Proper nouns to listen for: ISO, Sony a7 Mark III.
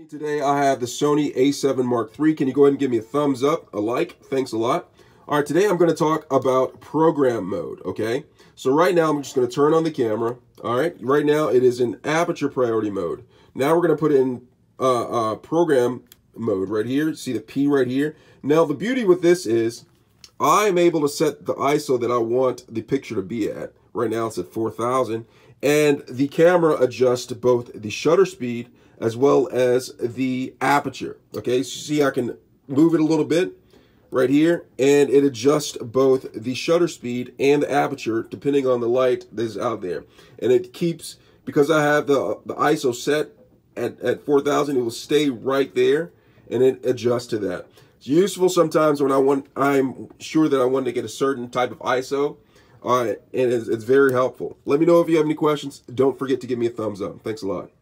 me today, I have the Sony a7 Mark III. Can you go ahead and give me a thumbs up, a like? Thanks a lot. All right, today I'm going to talk about program mode, okay? So right now, I'm just going to turn on the camera, all right? Right now, it is in aperture priority mode. Now we're going to put it in program mode right here. See the P right here? Now, the beauty with this is I'm able to set the ISO that I want the picture to be at. Right now, it's at 4,000. And the camera adjusts both the shutter speed as well as the aperture. Okay, so see I can move it a little bit right here, and it adjusts both the shutter speed and the aperture depending on the light that's out there. And it keeps, because I have the ISO set at 4,000, it will stay right there, and it adjusts to that. It's useful sometimes when I'm sure that I want to get a certain type of ISO. All right, and it's very helpful. Let me know if you have any questions. Don't forget to give me a thumbs up. Thanks a lot.